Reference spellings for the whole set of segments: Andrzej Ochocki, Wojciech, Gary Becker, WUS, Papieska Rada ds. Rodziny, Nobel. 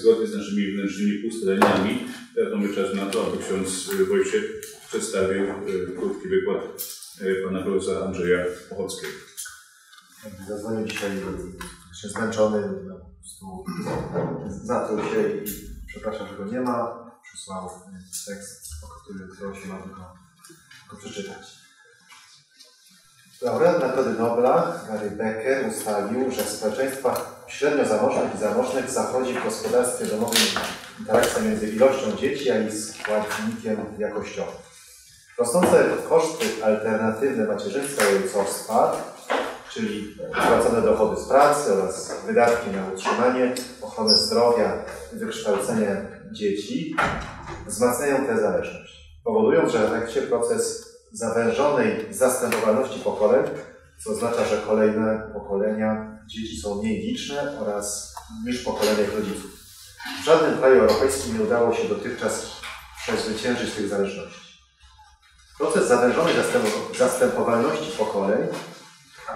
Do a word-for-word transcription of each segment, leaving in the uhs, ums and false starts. zgodnie z naszymi wewnętrznymi ustaleniami. Ja to mamy czas na to, aby ksiądz Wojciech przedstawił krótki wykład pana profesora Andrzeja Ochockiego. Zadzwonił dzisiaj, się zmęczony, zatruł się i przepraszam, że go nie ma. Przysłał tekst, który się ma go, go przeczytać. Laureat Nagrody Nobla Gary Becker ustalił, że w społeczeństwach średnio zamożnych i zamożnych zachodzi w gospodarstwie domowym interakcja między ilością dzieci a ich składnikiem jakościowym. Rosnące koszty alternatywne macierzyństwa i ojcowstwa, czyli płacone dochody z pracy oraz wydatki na utrzymanie, ochronę zdrowia i wykształcenie dzieci, wzmacniają tę zależność, powodując, że w efekcie proces zawężonej zastępowalności pokoleń, co oznacza, że kolejne pokolenia dzieci są mniej liczne oraz niż pokolenia ich rodziców. W żadnym kraju europejskim nie udało się dotychczas przezwyciężyć tych zależności. Proces zawężonej zastępowalności pokoleń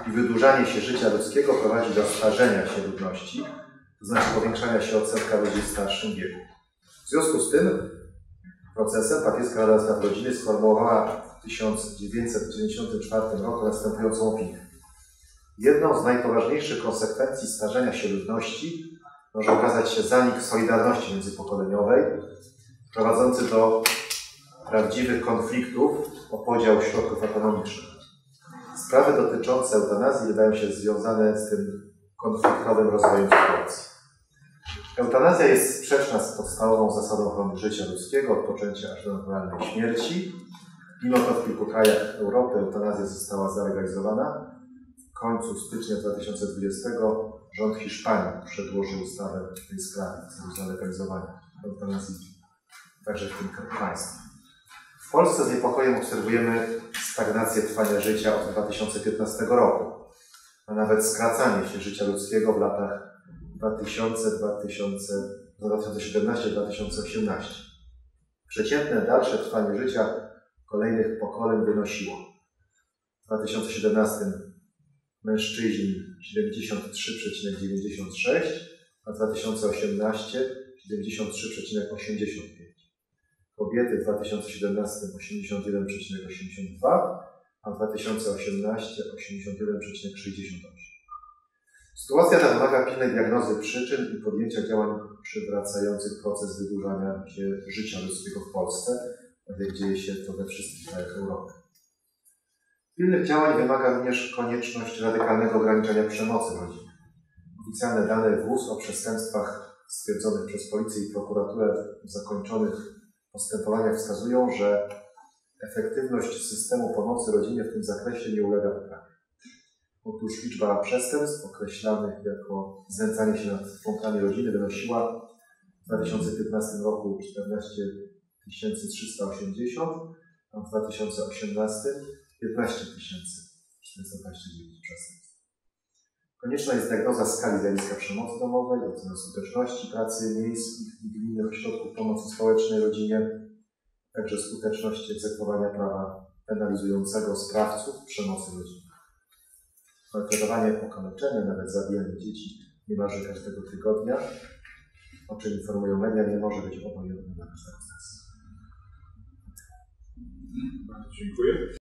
i wydłużanie się życia ludzkiego prowadzi do starzenia się ludności, to znaczy powiększania się odsetka ludzi w starszym wieku. W związku z tym procesem Papieska Rada ds. Rodziny sformułowała w tysiąc dziewięćset dziewięćdziesiątym czwartym roku następującą opinię. Jedną z najpoważniejszych konsekwencji starzenia się ludności może okazać się zanik solidarności międzypokoleniowej, prowadzący do prawdziwych konfliktów o podział środków ekonomicznych. Sprawy dotyczące eutanazji wydają się związane z tym konfliktowym rozwojem sytuacji. Eutanazja jest sprzeczna z podstawową zasadą ochrony życia ludzkiego od poczęcia aż do naturalnej śmierci. Mimo to w kilku krajach Europy eutanazja została zalegalizowana. W końcu stycznia dwa tysiące dwudziestego rząd Hiszpanii przedłożył ustawę w tej sprawie w celu zalegalizowania eutanazji także w tym państwie. W Polsce z niepokojem obserwujemy stagnację trwania życia od dwa tysiące piętnastego roku, a nawet skracanie się życia ludzkiego w latach dwa tysiące siedemnastego do dwa tysiące osiemnastego. Przeciętne dalsze trwanie życia kolejnych pokoleń wynosiło w dwa tysiące siedemnastym mężczyźni siedemdziesiąt trzy przecinek dziewięćdziesiąt sześć, a dwa tysiące osiemnastym siedemdziesiąt trzy przecinek osiemdziesiąt pięć. Kobiety w dwa tysiące siedemnastym osiemdziesiąt jeden przecinek osiemdziesiąt dwa, a w dwa tysiące osiemnastym osiemdziesiąt jeden przecinek sześćdziesiąt osiem. Sytuacja ta wymaga pilnej diagnozy przyczyn i podjęcia działań przywracających proces wydłużania się życia ludzkiego w Polsce, tak jak dzieje się to we wszystkich krajach Europy. Pilnych działań wymaga również konieczność radykalnego ograniczenia przemocy w rodzinie. Oficjalne dane W U S o przestępstwach stwierdzonych przez policję i prokuraturę w zakończonych postępowaniach wskazują, że efektywność systemu pomocy rodzinie w tym zakresie nie ulega poprawie. Otóż liczba przestępstw określanych jako znęcanie się nad członkami rodziny wynosiła w dwa tysiące piętnastym roku czternaście tysięcy trzysta osiemdziesiąt, a w dwa tysiące osiemnastym piętnaście tysięcy czterysta dwadzieścia dziewięć przestępstw. Konieczna jest diagnoza skali zjawiska przemocy domowej, ocena skuteczności pracy miejskich i gminnych ośrodków pomocy społecznej rodzinie, także skuteczności egzekwowania prawa penalizującego sprawców przemocy rodziny. Maltretowanie, okaleczenie, nawet zabijanie dzieci niemalże każdego tygodnia, o czym informują media, nie może być obojętne dla każdego z nas. Bardzo dziękuję.